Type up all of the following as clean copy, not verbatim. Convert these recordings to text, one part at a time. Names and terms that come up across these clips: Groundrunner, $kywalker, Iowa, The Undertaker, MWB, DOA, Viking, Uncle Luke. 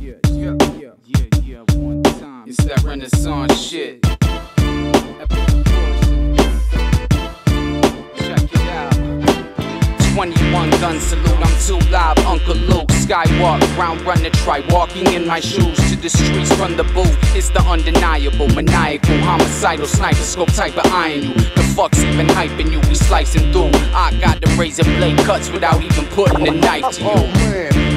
Yeah, one time. It's that Renaissance shit. Check it out. 21 gun salute, I'm too live, Uncle Luke. Skywalk, Groundrunner, try walking in my shoes. To the streets from the booth, it's the undeniable. Maniacal, homicidal, sniper scope type of eyeing you. The fuck's even hyping you, we slicing through. I got the razor blade cuts without even putting a knife to you.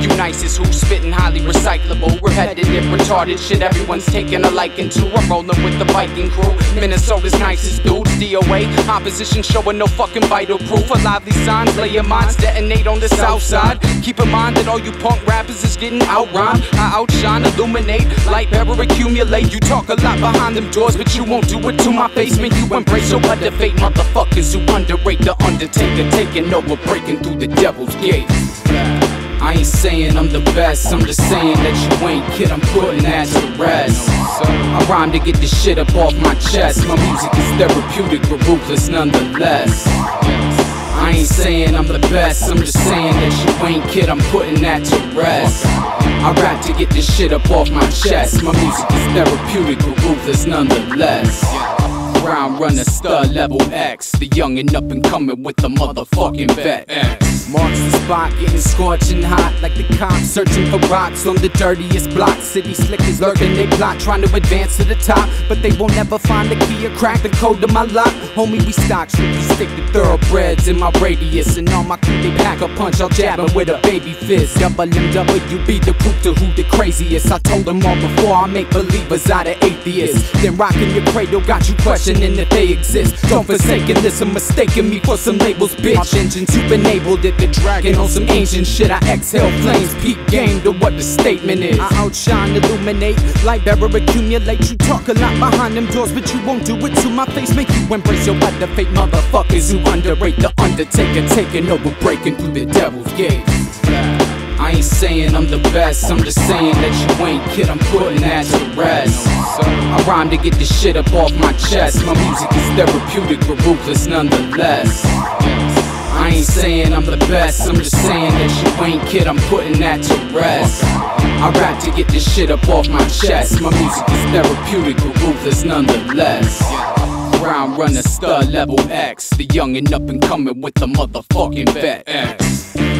You nice as who's spittin', highly recyclable, repetitive, retarded shit everyone's taking a liking to. I'm rolling with the Viking crew, Minnesota's nicest dudes. DOA, opposition showing no fucking vital proof. A lively signs, lay your minds, detonate on the south side. Keep in mind that all you punk rappers is getting outrhymed. I outshine, illuminate, light bearer, accumulate. You talk a lot behind them doors, but you won't do it to my face. Man, you embrace your other fate. Motherfuckers who underrate the Undertaker, taking over, breaking through the devil's gates. I ain't saying I'm the best, I'm just saying that you ain't, kid, I'm putting that to rest. I rhyme to get this shit up off my chest. My music is therapeutic but ruthless nonetheless. I ain't saying I'm the best, I'm just saying that you ain't, kid, I'm putting that to rest. I rap to get this shit up off my chest. My music is therapeutic but ruthless nonetheless. Groundrunner, stud level X, the young and up and coming with the motherfucking vet X. Marks the spot, getting scorching hot like the cops searching for rocks on the dirtiest block. City slickers lurking, they plot, trying to advance to the top, but they won't ever find the key or crack the code to my lock. Homie, we stock shit, we stick to thoroughbreds in my radius, and all my crew they pack a punch, I'll jab 'em with a baby fist. Double MWB, the group to who the craziest. I told them all before, I make believers out of atheists. Then rocking your cradle got you questioning that they exist. Don't forsaken this, I'm mistaking me for some labels, bitch. My vengeance, you've enabled it, they're dragging on some ancient shit. I exhale flames, peak game to what the statement is. I outshine, illuminate, light bearer, accumulate. You talk a lot behind them doors, but you won't do it to my face. Make you embrace your other fate. Motherfuckers who underrate the Undertaker, taking over, breaking through the devil's gates. I ain't saying I'm the best, I'm just saying that you ain't, kid, I'm putting that to rest. I rhyme to get this shit up off my chest. My music is therapeutic but ruthless nonetheless. I ain't saying I'm the best, I'm just saying that you ain't, kid, I'm putting that to rest. I rap to get this shit up off my chest. My music is therapeutic but ruthless nonetheless. Groundrunner, stud level X, the young and up and coming with the motherfucking vet X.